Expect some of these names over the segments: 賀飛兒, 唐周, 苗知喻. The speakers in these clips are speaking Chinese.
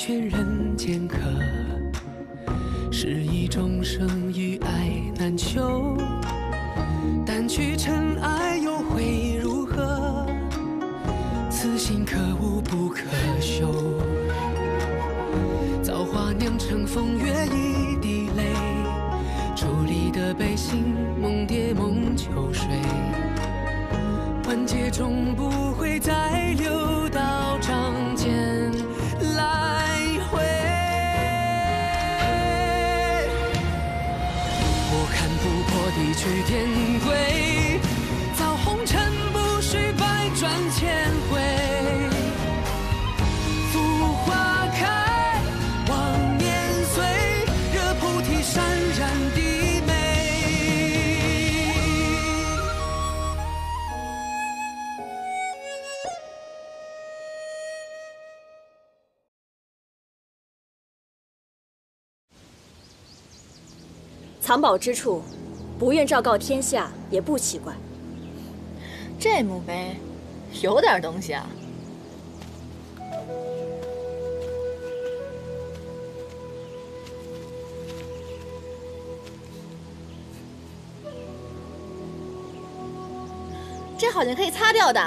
全人间客，是一众生与爱难求。掸去尘埃又会如何？此心可悟不可修。造化酿成风月一滴泪，伫立的悲心梦蝶梦秋水，万劫终不会再流到掌间。 一曲天归，造红尘不须百转千回。芙花开，望年岁，惹菩提潸然低眉。藏宝之处。 不愿昭告天下也不奇怪。这墓碑有点东西啊！这好像可以擦掉的。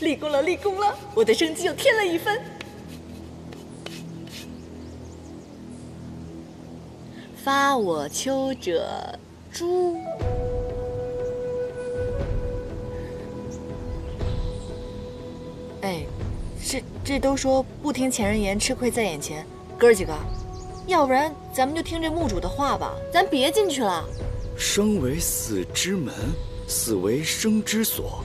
立功了，立功了！我的生机又添了一分。发我丘者诛。哎，这都说不听前人言，吃亏在眼前。哥儿几个，要不然咱们就听这墓主的话吧，咱别进去了。生为死之门，死为生之所。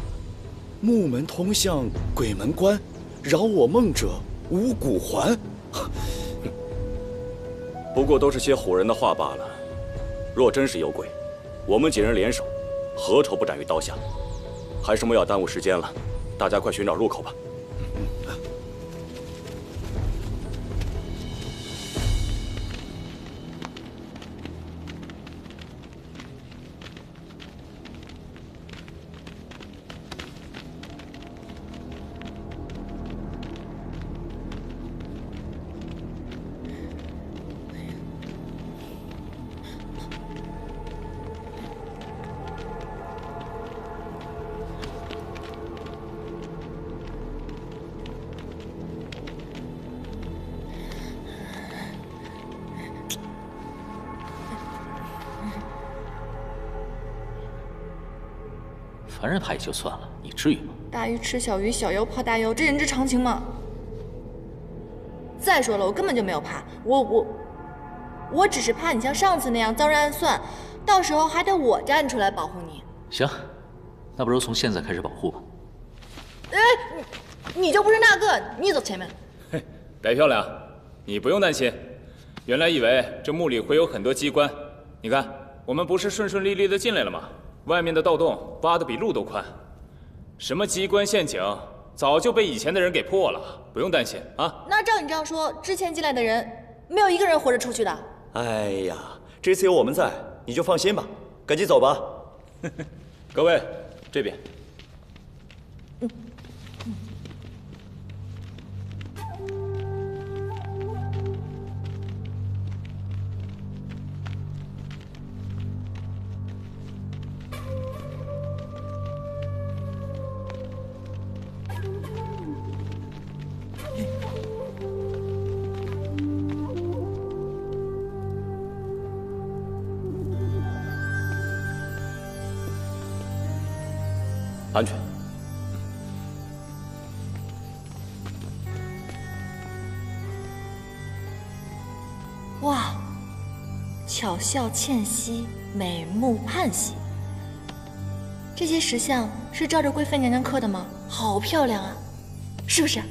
木门通向鬼门关，扰我梦者无骨还。不过都是些唬人的话罢了。若真是有鬼，我们几人联手，何愁不斩于刀下？还是莫要耽误时间了，大家快寻找入口吧。凡人怕也就算了，你至于吗？大鱼吃小鱼，小妖怕大妖，这人之常情嘛。再说了，我根本就没有怕，我只是怕你像上次那样遭人暗算，到时候还得我站出来保护你。行，那不如从现在开始保护吧。哎，你就不是那个，你走前面。嘿，白漂亮，你不用担心。原来以为这墓里会有很多机关，你看，我们不是顺顺利利的进来了吗？ 外面的盗洞挖的比路都宽，什么机关陷阱早就被以前的人给破了，不用担心啊。那照你这样说，之前进来的人没有一个人活着出去的。哎呀，这次有我们在，你就放心吧，赶紧走吧。各位，这边。安全。哇，巧笑倩兮，美目盼兮。这些石像是照着贵妃娘娘刻的吗？好漂亮啊，是不是啊？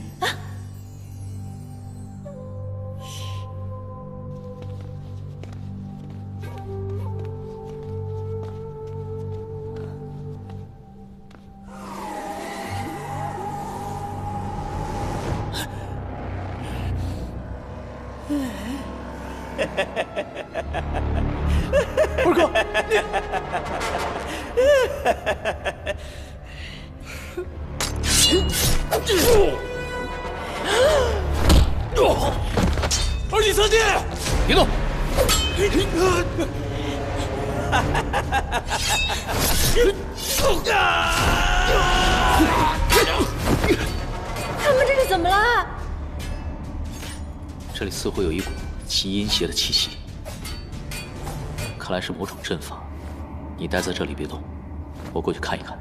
二哥。二级侧进，别动！他们这是怎么了？这里似乎有一股极阴邪的气息，看来是某种阵法。你待在这里别动，我过去看一看。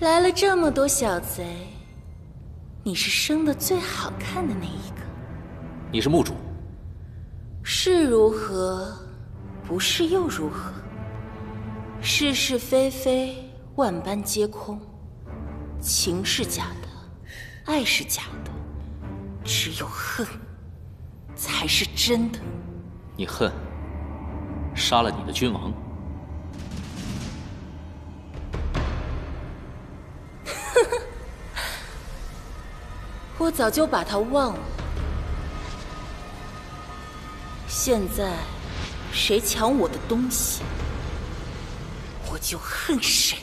来了这么多小贼，你是生得最好看的那一个。你是墓主，是如何，不是又如何？是是非非，万般皆空。情是假的，爱是假的，只有恨才是真的。你恨，杀了你的君王。 我早就把他忘了。现在，谁抢我的东西，我就恨谁。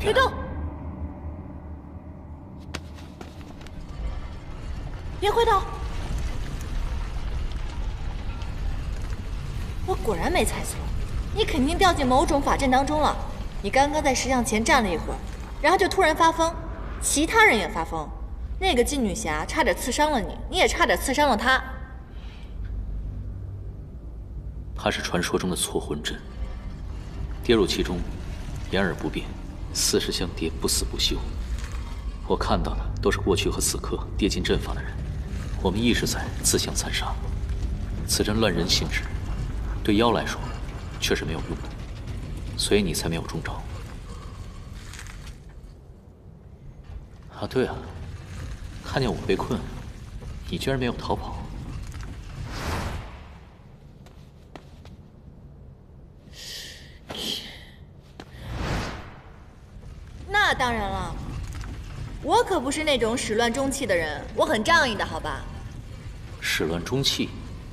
别动！别回头！ 我果然没猜错，你肯定掉进某种法阵当中了。你刚刚在石像前站了一会儿，然后就突然发疯，其他人也发疯。那个金女侠差点刺伤了你，你也差点刺伤了她。它是传说中的错魂阵，跌入其中，掩而不变，四时相跌，不死不休。我看到的都是过去和此刻跌进阵法的人，我们一直在自相残杀。此阵乱人心智。 对妖来说，确实没有用的，所以你才没有中招。啊，对啊，看见我被困，你居然没有逃跑。那当然了，我可不是那种始乱终弃的人，我很仗义的，好吧？始乱终弃，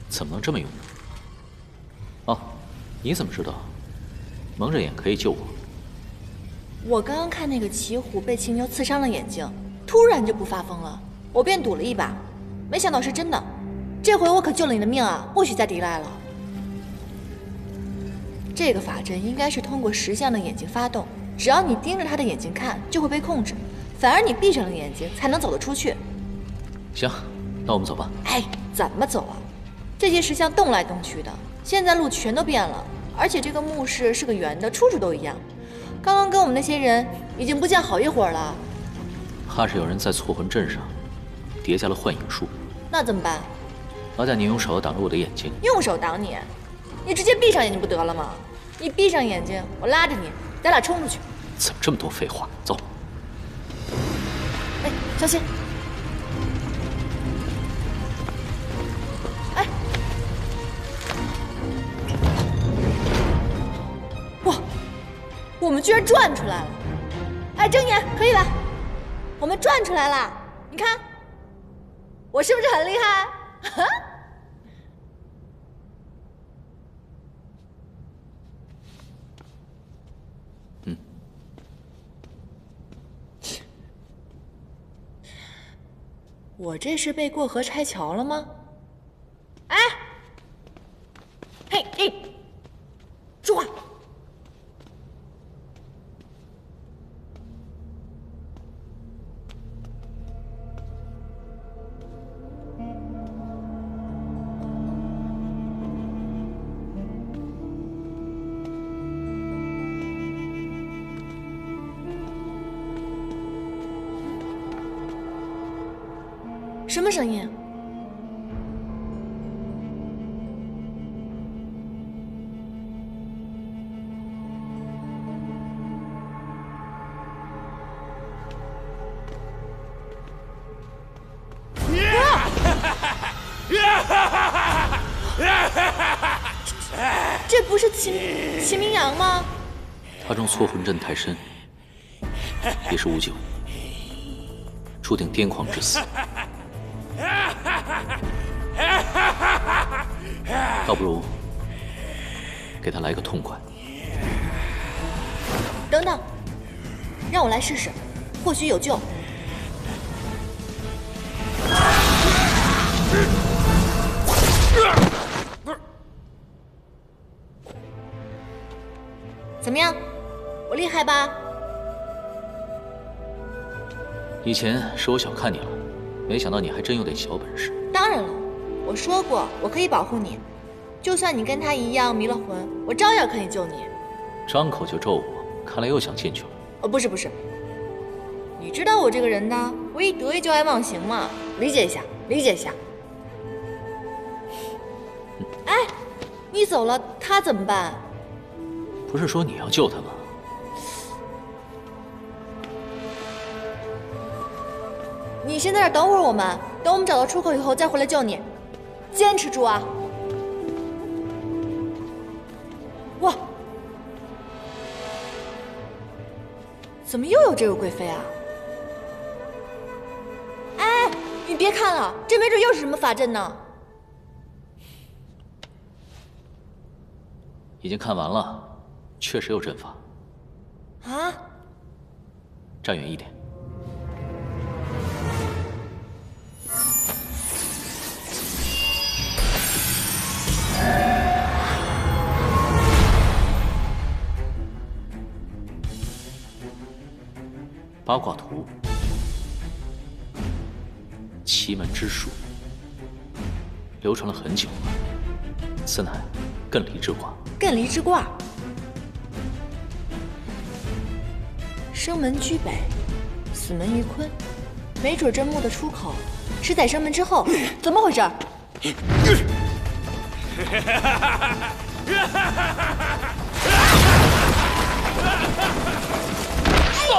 怎么能这么用呢？ 哦，你怎么知道？蒙着眼可以救我。我刚刚看那个骑虎被骑牛刺伤了眼睛，突然就不发疯了，我便赌了一把，没想到是真的。这回我可救了你的命啊，不许再抵赖了。这个法阵应该是通过石像的眼睛发动，只要你盯着他的眼睛看，就会被控制，反而你闭上了眼睛才能走得出去。行，那我们走吧。哎，怎么走啊？这些石像动来动去的。 现在路全都变了，而且这个墓室是个圆的，处处都一样。刚刚跟我们那些人已经不见好一会儿了，怕是有人在错魂阵上叠加了幻影术。那怎么办？劳驾你用手挡住我的眼睛。用手挡你？你直接闭上眼睛不得了吗？你闭上眼睛，我拉着你，咱俩冲出去。怎么这么多废话？走。哎，小心！ 我们居然转出来了！哎，睁眼，可以了，我们转出来了。你看，我是不是很厉害？嗯。我这是被过河拆桥了吗？哎，嘿，哎，说话。 什么声音？这不是秦明阳吗？他中错魂阵太深，也是无救，注定癫狂致死。倒不如给他来个痛快。等等，让我来试试，或许有救。 怎么样，我厉害吧？以前是我小看你了，没想到你还真有点小本事。当然了，我说过我可以保护你，就算你跟他一样迷了魂，我照样可以救你。张口就咒我，看来又想进去了。哦，不是，你知道我这个人呢，我一得意就爱忘形嘛，理解一下。哎，你走了，他怎么办？ 不是说你要救他吗？你先在这等会儿，等我们找到出口以后再回来救你，坚持住啊！哇，怎么又有这位贵妃啊？哎，你别看了，这没准又是什么法阵呢。已经看完了。 确实有阵法。啊！站远一点。八卦图，奇门之术，流传了很久了。此乃艮离之卦。艮离之卦。 生门居北，死门于坤。没准真木的出口是在生门之后，怎么回事？哎，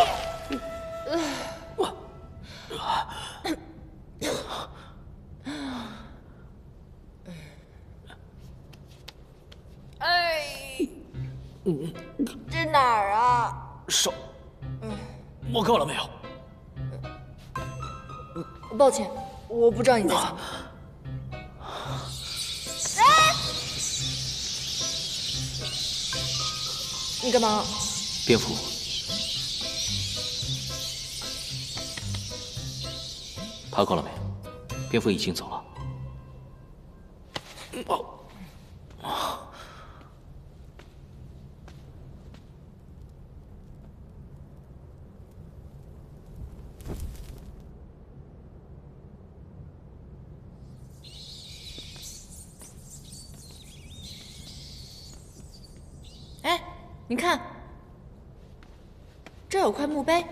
这哪儿啊？手。 摸够了没有？抱歉，我不知道你在想。哎！你干嘛？蝙蝠。爬够了没有？蝙蝠已经走了。哦。 你看，这有块墓碑。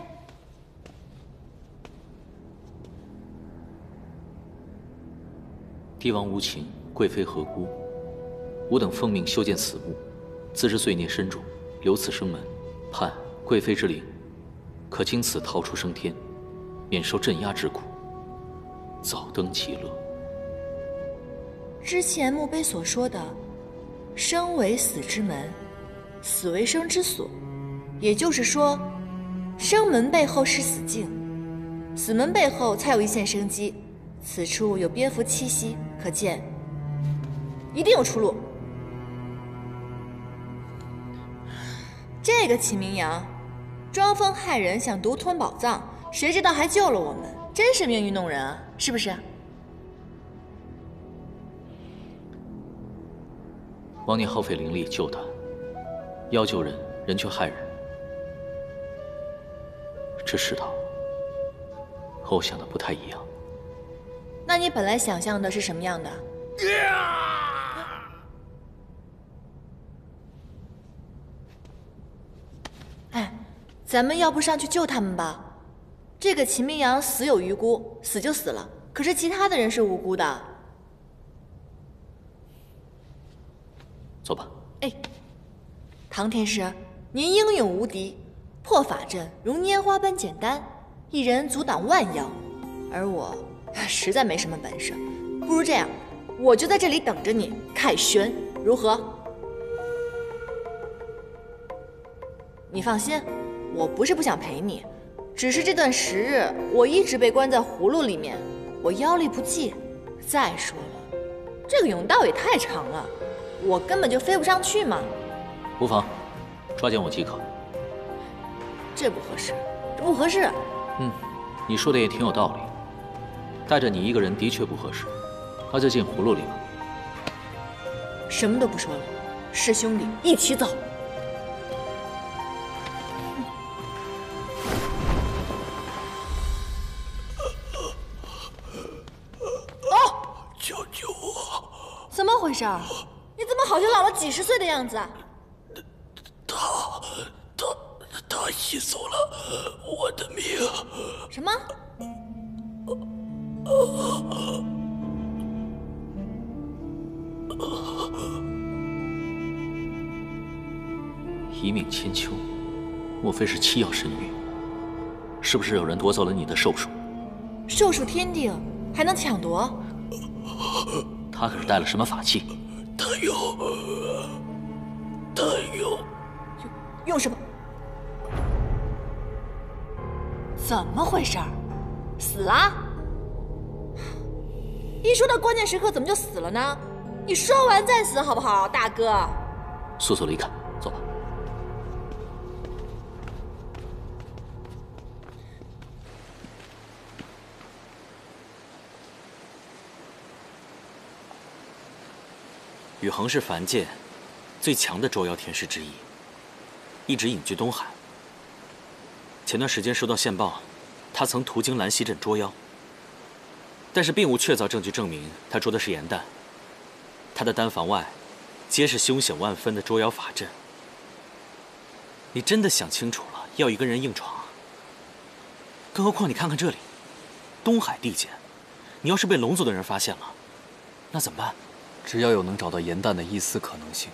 帝王无情，贵妃何辜？吾等奉命修建此墓，自知罪孽深重，由此生门，盼贵妃之灵，可经此逃出升天，免受镇压之苦，早登极乐。之前墓碑所说的“生为死之门”。 死为生之所，也就是说，生门背后是死境，死门背后才有一线生机。此处有蝙蝠栖息，可见一定有出路。这个秦明阳装疯害人，想独吞宝藏，谁知道还救了我们，真是命运弄人啊！是不是？王念耗费灵力救他。 要救人，人却害人，这世道和我想的不太一样。那你本来想象的是什么样的？哎，咱们要不上去救他们吧？这个秦明阳死有余辜，死就死了，可是其他的人是无辜的。走吧。哎。 唐天师，您英勇无敌，破法阵如拈花般简单，一人阻挡万妖。而我实在没什么本事，不如这样，我就在这里等着你，凯旋如何？你放心，我不是不想陪你，只是这段时日我一直被关在葫芦里面，我腰力不济。再说了，这个甬道也太长了，我根本就飞不上去嘛。无妨，抓紧我即可。这不合适，这不合适。嗯，你说的也挺有道理。 带着你一个人的确不合适，那就进葫芦里吧。什么都不说了，师兄弟一起走。哦！救救我！怎么回事？你怎么好像老了几十岁的样子啊？他吸走了我的命。什么？ 一命千秋，莫非是七曜神域？是不是有人夺走了你的寿数？寿数天定，还能抢夺？他可是带了什么法器？他用什么？怎么回事？死了？ 一说到关键时刻，怎么就死了呢？你说完再死好不好，大哥？速速离开，走吧。宇恒是凡界最强的捉妖天师之一，一直隐居东海。前段时间收到线报，他曾途经兰溪镇捉妖。 但是并无确凿证据证明他捉的是颜旦，他的丹房外，皆是凶险万分的捉妖法阵。你真的想清楚了要一个人硬闯啊？更何况你看看这里，东海地界，你要是被龙族的人发现了，那怎么办？只要有能找到颜旦的一丝可能性，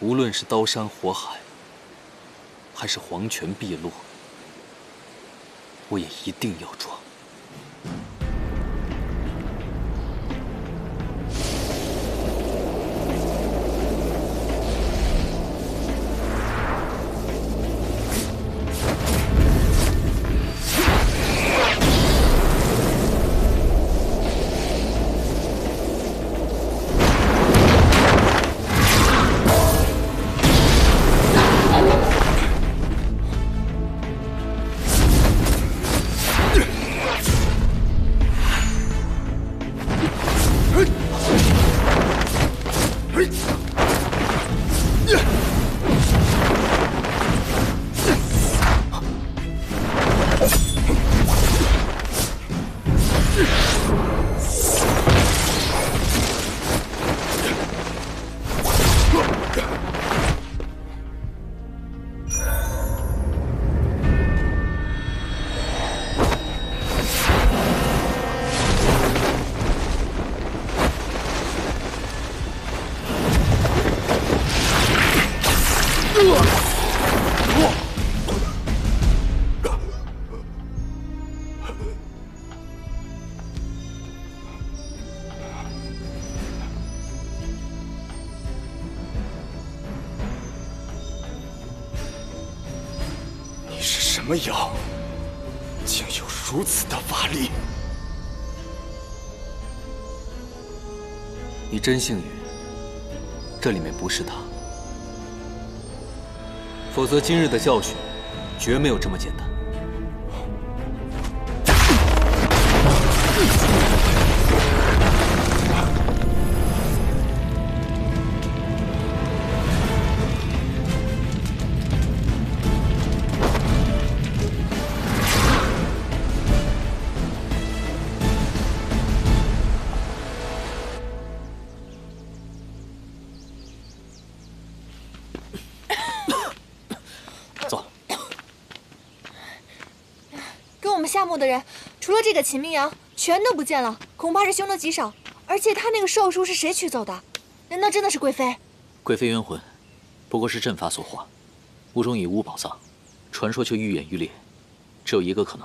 无论是刀山火海，还是黄泉碧落，我也一定要抓。 什么妖，竟有如此的法力？你真幸运，这里面不是他。否则今日的教训，绝没有这么简单。 幕的人，除了这个秦明阳，全都不见了，恐怕是凶多吉少。而且他那个寿书是谁取走的？难道真的是贵妃？贵妃冤魂，不过是阵法所化，屋中以物宝藏，传说却愈演愈烈。只有一个可能，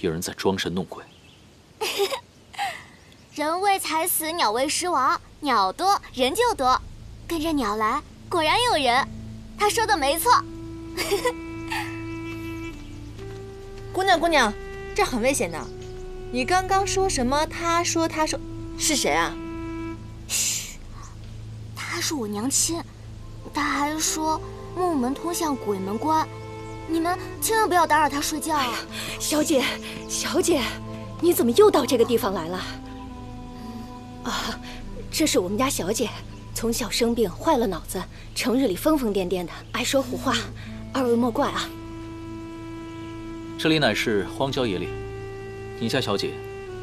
有人在装神弄鬼。人为财死，鸟为食亡，鸟多人就多。跟着鸟来，果然有人。他说的没错。姑娘，姑娘，这很危险的。你刚刚说什么？他说，是谁啊？嘘，他是我娘亲。他还说木门通向鬼门关。 你们千万不要打扰他睡觉啊！小姐，小姐，你怎么又到这个地方来了？啊，这是我们家小姐，从小生病坏了脑子，成日里疯疯癫癫的，爱说胡话，二位莫怪啊。这里乃是荒郊野岭，你家小姐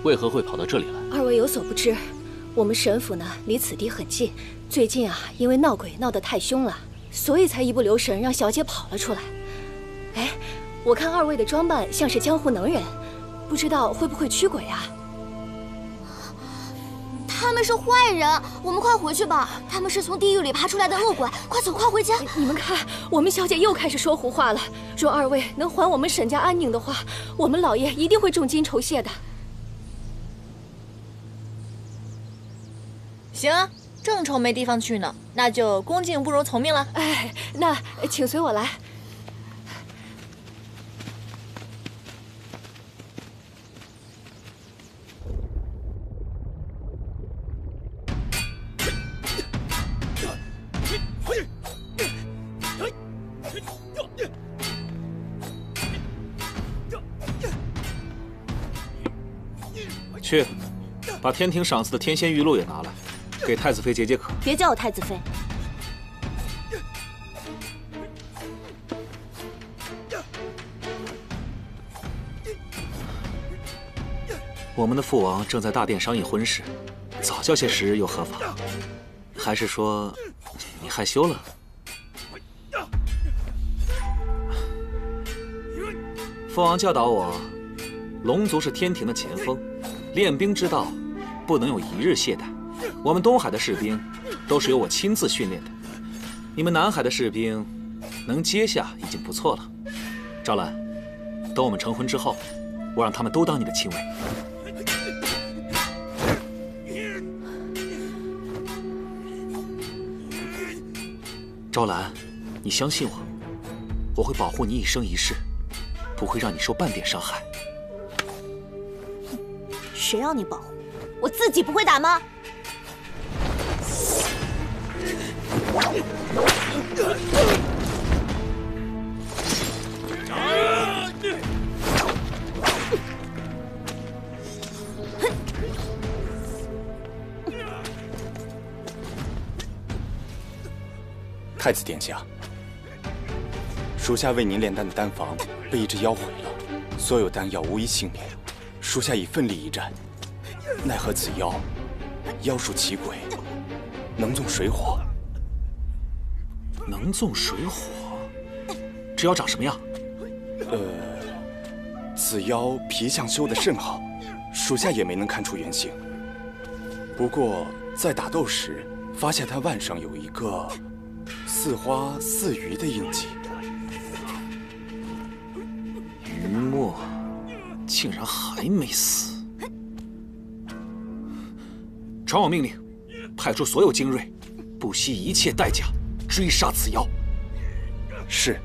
为何会跑到这里来？二位有所不知，我们沈府呢离此地很近，最近啊因为闹鬼闹得太凶了，所以才一不留神让小姐跑了出来。 哎，我看二位的装扮像是江湖能人，不知道会不会驱鬼啊？他们是坏人，我们快回去吧。他们是从地狱里爬出来的恶鬼，快走，快回家！你们看，我们小姐又开始说胡话了。若二位能还我们沈家安宁的话，我们老爷一定会重金酬谢的。行啊，正愁没地方去呢，那就恭敬不如从命了。哎，那请随我来。 去，把天庭赏赐的天仙玉露也拿来，给太子妃解解渴。别叫我太子妃。我们的父王正在大殿商议婚事，早叫些时日又何妨？还是说你害羞了？父王教导我，龙族是天庭的前锋。 练兵之道，不能有一日懈怠。我们东海的士兵都是由我亲自训练的，你们南海的士兵能接下已经不错了。赵兰，等我们成婚之后，我让他们都当你的亲卫。赵兰，你相信我，我会保护你一生一世，不会让你受半点伤害。 谁让你保护？我自己不会打吗？太子殿下，属下为您炼丹的丹房被一只妖毁了，所有丹药无一幸免。 属下已奋力一战，奈何此妖，妖术奇诡，能纵水火。能纵水火，这妖长什么样？此妖皮相修得甚好，属下也没能看出原形。不过在打斗时，发现他腕上有一个似花似鱼的印记。云墨。 竟然还没死！传我命令，派出所有精锐，不惜一切代价追杀此妖。是。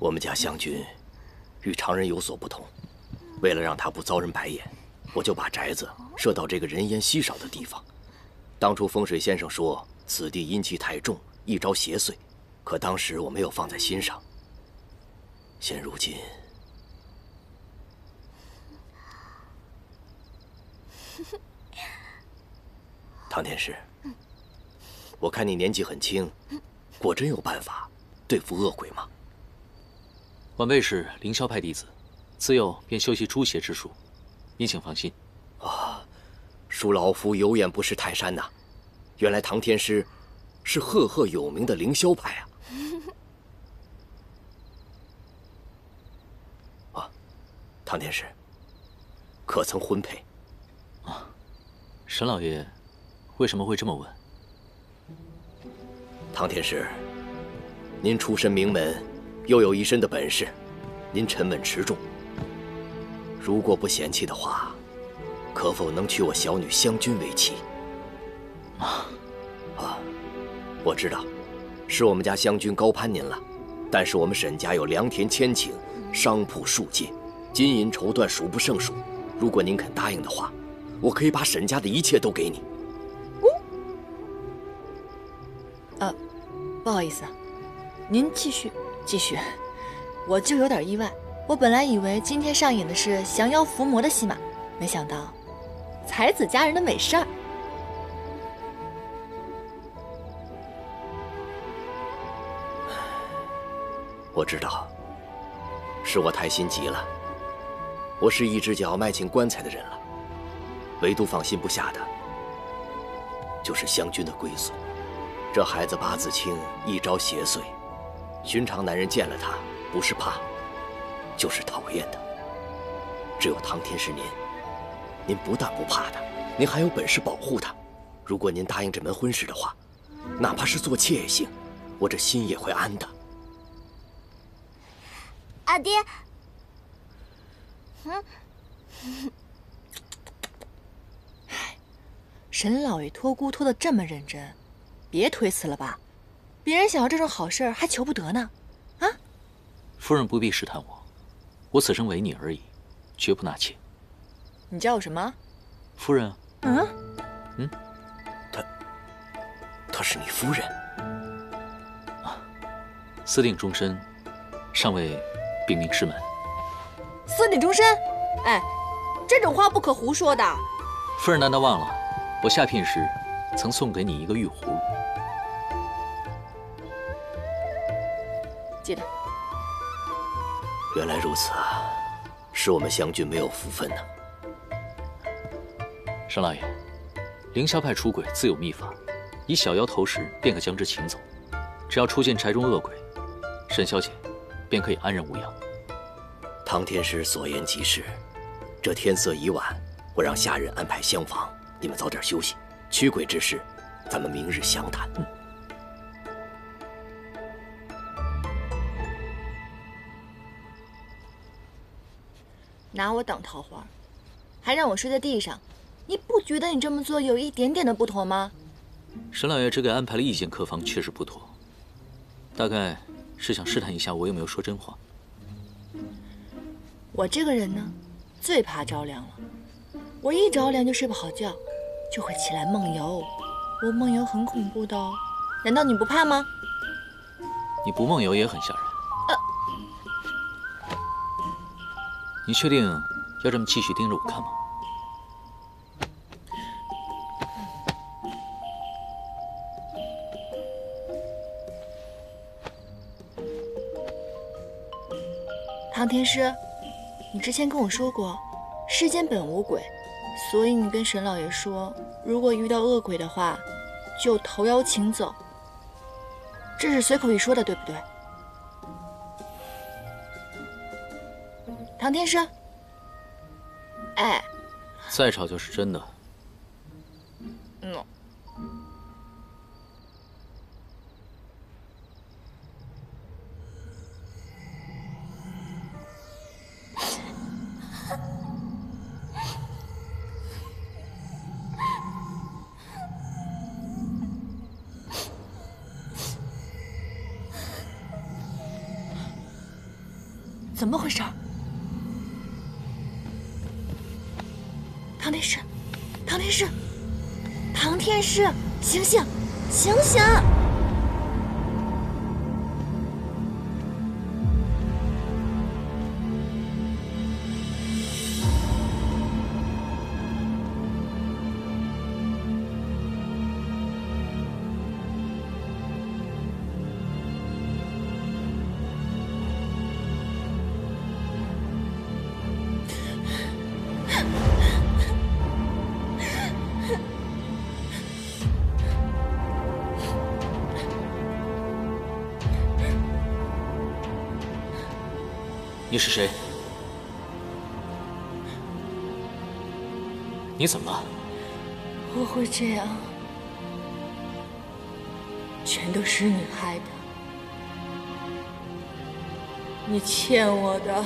我们家湘君与常人有所不同，为了让他不遭人白眼，我就把宅子设到这个人烟稀少的地方。当初风水先生说此地阴气太重，一招邪祟，可当时我没有放在心上。现如今，唐天师，我看你年纪很轻，果真有办法对付恶鬼吗？ 晚辈是凌霄派弟子，自幼便修习诛邪之术，您请放心。啊，恕老夫有眼不识泰山呐！原来唐天师是赫赫有名的凌霄派啊！啊，唐天师，可曾婚配？啊，沈老爷为什么会这么问？唐天师，您出身名门，又有一身的本事。 您沉稳持重，如果不嫌弃的话，可否能娶我小女湘君为妻？啊，我知道，是我们家湘君高攀您了，但是我们沈家有良田千顷，商铺数介，金银绸缎数不胜数。如果您肯答应的话，我可以把沈家的一切都给你。哦，不好意思，您继续。 我就有点意外，我本来以为今天上演的是降妖伏魔的戏码，没想到才子佳人的美事儿。我知道，是我太心急了。我是一只脚迈进棺材的人了，唯独放心不下的，就是湘君的归宿。这孩子八字轻，一朝邪祟，寻常男人见了他。 不是怕，就是讨厌的。只有唐天师您，您不但不怕他，您还有本事保护他。如果您答应这门婚事的话，哪怕是做妾也行，我这心也会安的。阿爹，沈老爷托孤托得这么认真，别推辞了吧。别人想要这种好事还求不得呢。 夫人不必试探我，我此生为你而已，绝不纳妾。你叫我什么？夫人。嗯，她是你夫人。啊，私定终身，尚未禀明师门。私定终身？哎，这种话不可胡说的。夫人难道忘了，我下聘时曾送给你一个玉葫芦？记得。 原来如此啊，是我们湘君没有福分呢。沈老爷，凌霄派出轨自有秘法，以小妖投食便可将之请走。只要出现宅中恶鬼，沈小姐便可以安然无恙。唐天师所言极是，这天色已晚，我让下人安排厢房，你们早点休息。驱鬼之事，咱们明日详谈。拿我当桃花，还让我睡在地上，你不觉得你这么做有一点点的不妥吗？沈老爷只给安排了一间客房，确实不妥，大概是想试探一下我有没有说真话。我这个人呢，最怕着凉了，我一着凉就睡不好觉，就会起来梦游。我梦游很恐怖的哦，难道你不怕吗？你不梦游也很吓人。 你确定要这么继续盯着我看吗？唐天师，你之前跟我说过，世间本无鬼，所以你跟沈老爷说，如果遇到恶鬼的话，就投妖请走。这是随口一说的，对不对？ 唐天师，哎，再吵就是真的。怎么回事？ 唐天师，醒醒，醒醒！你是谁？你怎么了？我会这样，全都是你害的。你欠我的，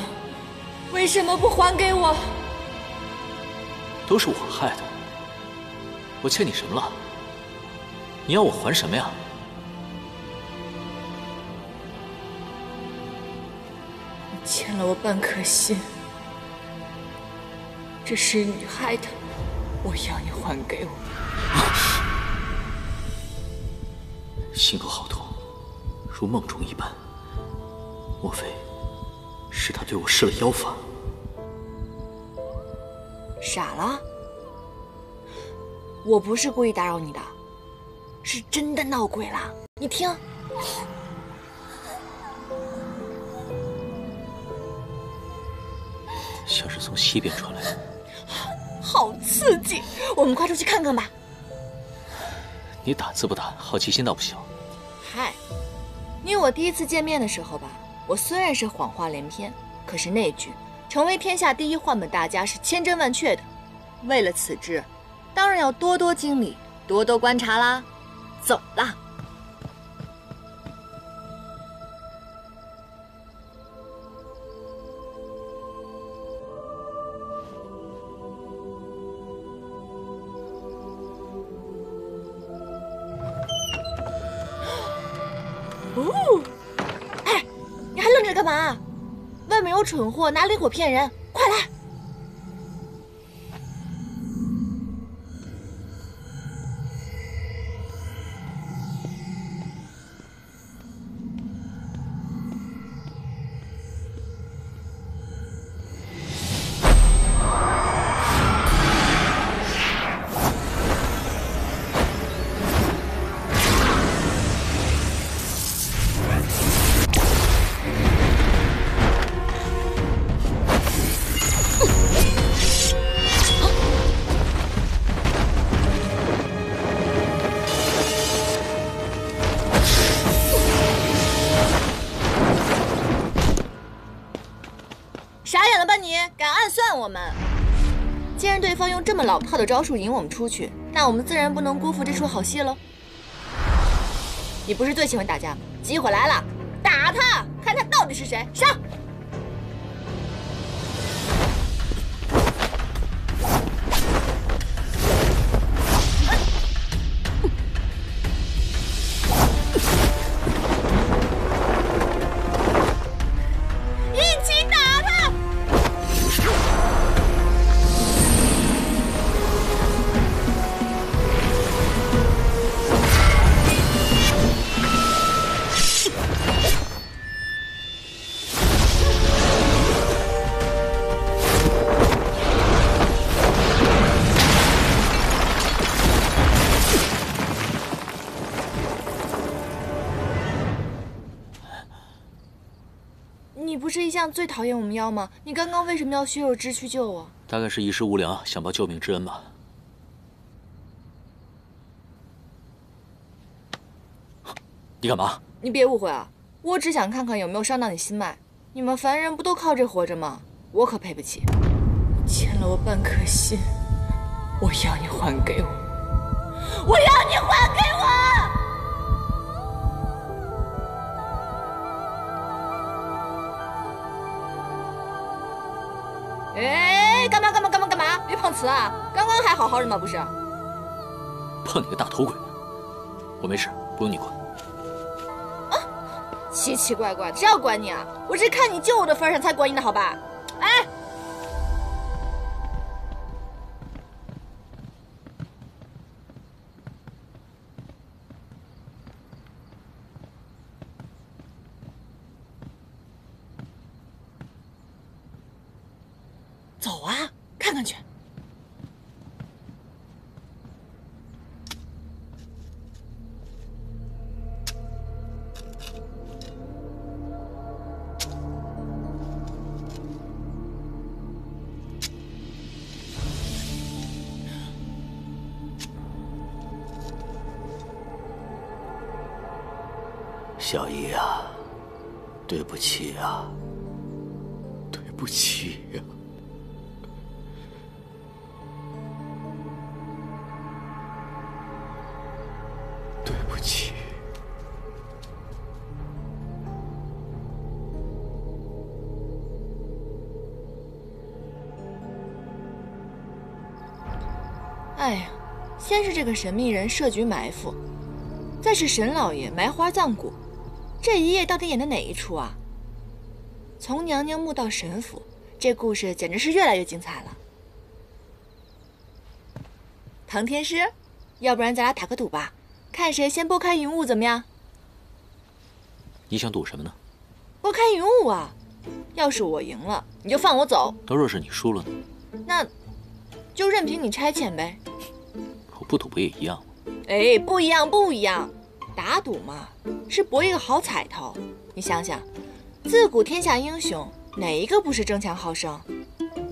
为什么不还给我？都是我害的，我欠你什么了？你要我还什么呀？ 欠了我半颗心，这是你害的，我要你还给我。心口好痛，如梦中一般。莫非是他对我施了妖法？傻了？我不是故意打扰你的，是真的闹鬼了。你听。 像是从西边传来的，好刺激！我们快出去看看吧。你打字不打，好奇心倒不小。嗨，你我第一次见面的时候吧，我虽然是谎话连篇，可是那句“成为天下第一换本大家”是千真万确的。为了此志，当然要多多经历，多多观察啦。走啦。 蠢货拿灵火骗人，快来！我们，既然对方用这么老套的招数引我们出去，那我们自然不能辜负这出好戏喽。你不是最喜欢打架吗？机会来了，打他，看他到底是谁，杀！ 不是一向最讨厌我们妖吗？你刚刚为什么要血肉之躯救我？大概是一时无良，想报救命之恩吧。你干嘛？你别误会啊，我只想看看有没有伤到你心脉。你们凡人不都靠这活着吗？我可赔不起。欠了我半颗心，我要你还给我！我要你还给我！ 哎，干嘛？别碰瓷啊！刚刚还好好的吗？不是？碰你个大头鬼！我没事，不用你管。啊，奇奇怪怪，谁要管你啊？我是看你救我的份上才管你的好吧？哎，走啊！ 看看去。小姨啊，对不起啊，不起呀！对不起。哎呀，先是这个神秘人设局埋伏，再是沈老爷埋花葬骨，这一夜到底演的哪一出啊？ 从娘娘墓到神府，这故事简直是越来越精彩了。唐天师，要不然咱俩打个赌吧，看谁先拨开云雾，怎么样？你想赌什么呢？拨开云雾啊！要是我赢了，你就放我走；那若是你输了呢？那，就任凭你差遣呗。我不赌不也一样吗？哎，不一样，不一样！打赌嘛，是博一个好彩头。你想想。 自古天下英雄，哪一个不是争强好胜？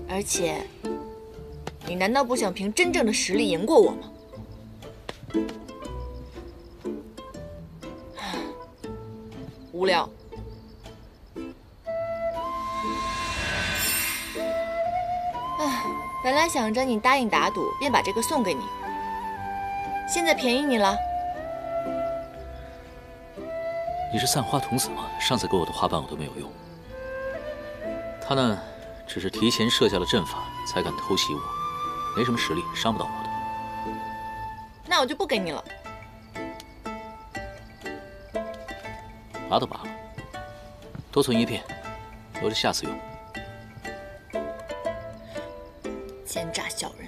而且，你难道不想凭真正的实力赢过我吗？无聊。哎，本来想着你答应打赌，便把这个送给你，现在便宜你了。 你是散花童子吗？上次给我的花瓣我都没有用，他呢，只是提前设下了阵法，才敢偷袭我，没什么实力，伤不到我的。那我就不给你了。拔都拔了，多存一片，留着下次用。奸诈小人。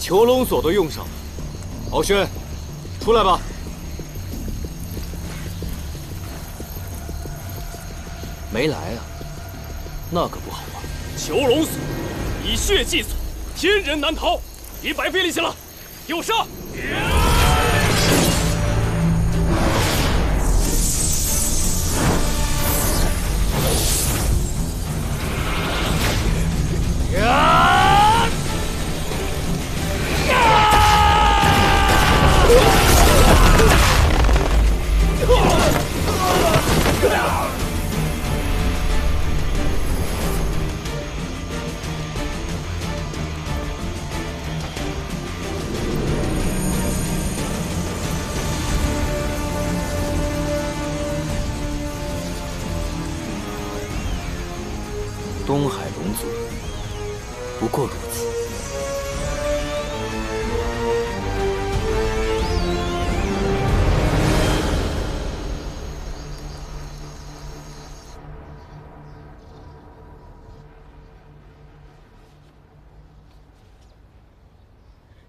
囚笼锁都用上了，敖轩，出来吧。没来啊？那可不好玩。囚笼锁以血祭锁，天人难逃，别白费力气了。给我杀！ 东海龙族，不过如此。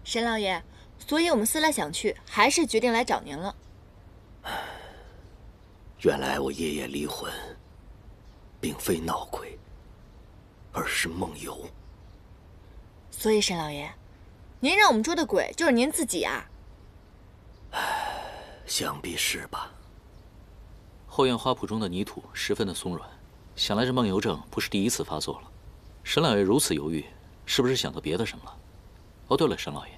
沈老爷，所以我们思来想去，还是决定来找您了。原来我夜夜离魂，并非闹鬼。 而是梦游，所以沈老爷，您让我们捉的鬼就是您自己啊？想必是吧。后院花圃中的泥土十分的松软，想来这梦游症不是第一次发作了。沈老爷如此犹豫，是不是想到别的什么了？哦，对了，沈老爷，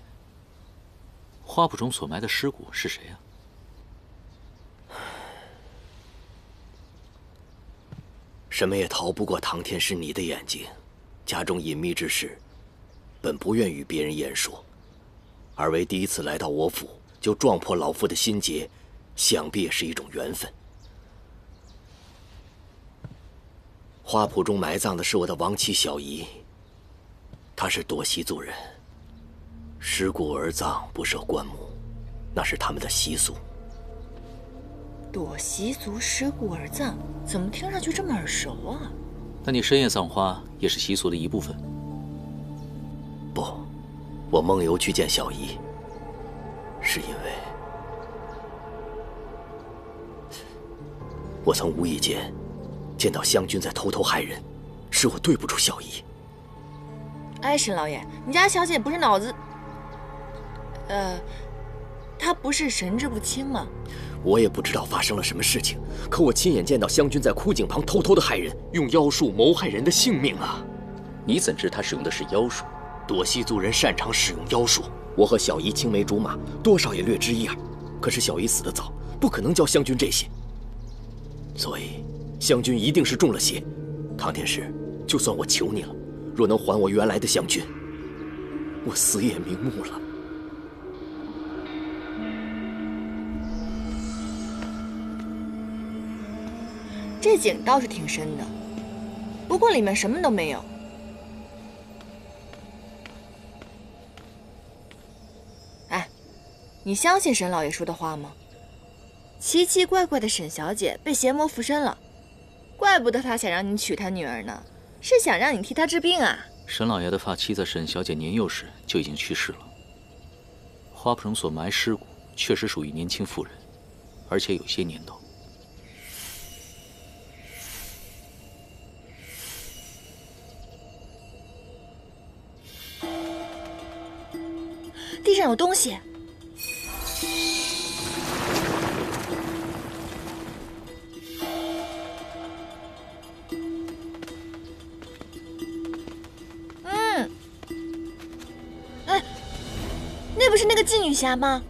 花圃中所埋的尸骨是谁呀？ 什么也逃不过唐天师你的眼睛，家中隐秘之事，本不愿与别人言说，而为第一次来到我府就撞破老夫的心结，想必也是一种缘分。花圃中埋葬的是我的亡妻小姨，她是朵西族人，尸骨而葬不设棺木，那是他们的习俗。 朵习俗尸骨而葬，怎么听上去这么耳熟啊？那你深夜葬花也是习俗的一部分？不，我梦游去见小姨，是因为我曾无意间见到湘军在偷害人，是我对不住小姨。哎，沈老爷，你家小姐不是脑子……她不是神志不清吗？我也不知道发生了什么事情，可我亲眼见到湘军在枯井旁偷害人，用妖术谋害人的性命啊！你怎知他使用的是妖术？朵西族人擅长使用妖术，我和小姨青梅竹马，多少也略知一二。可是小姨死得早，不可能教湘军这些，所以湘军一定是中了邪。唐天师，就算我求你了，若能还我原来的湘军，我死也瞑目了。 这井倒是挺深的，不过里面什么都没有。哎，你相信沈老爷说的话吗？奇奇怪怪的沈小姐被邪魔附身了，怪不得他想让你娶她女儿呢，是想让你替她治病啊。沈老爷的发妻在沈小姐年幼时就已经去世了，花棚所埋尸骨确实属于年轻妇人，而且有些年头。 地上有东西，哎，那不是那个妓女侠吗？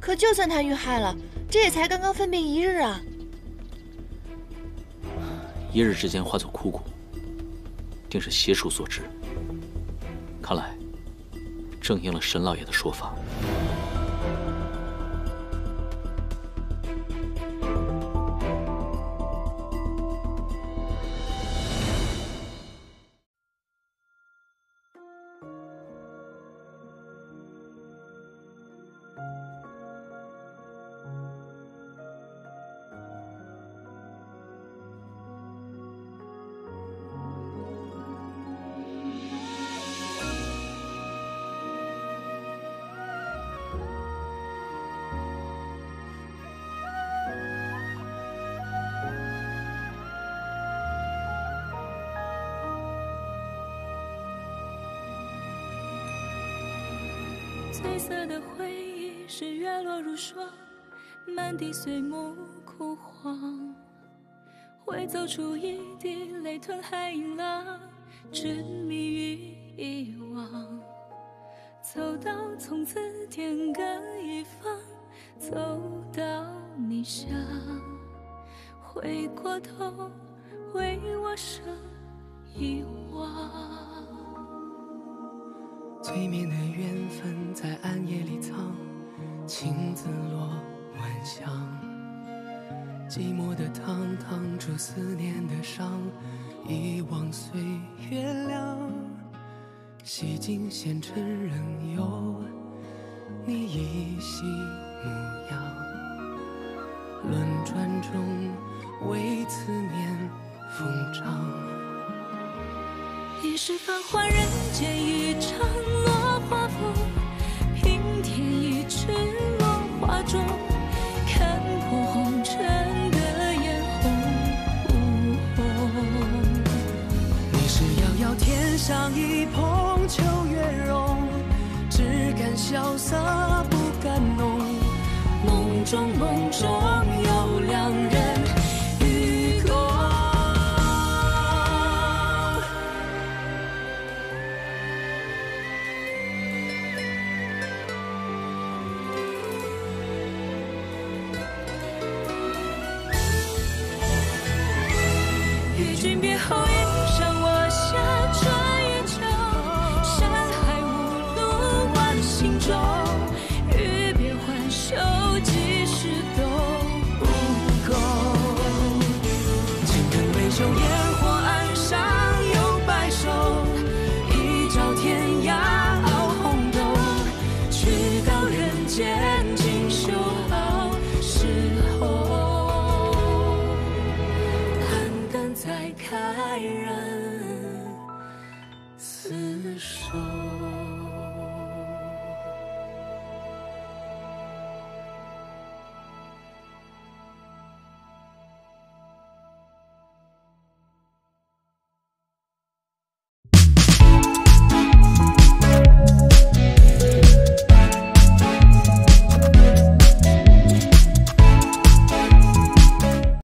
可就算她遇害了，这也才刚刚分别一日啊！一日之间化作枯骨，定是邪术所致。看来。 正应了沈老爷的说法。翠色的回忆是月落如霜，满地碎木枯黄。会走出一滴泪，吞海银浪，执迷于遗忘。走到从此天各一方，走到你乡。回过头，为我生遗忘。 催眠的缘分在暗夜里藏，情字落晚香。寂寞的汤烫出思念的伤，遗忘随月亮。洗尽纤尘仍有你依稀模样。轮转中为思念疯长。 一世繁华，人间一场落花风，平添一池落花钟。看破红尘的眼红，你是遥遥天上一捧秋月容，只敢潇洒不敢浓。梦中有两人。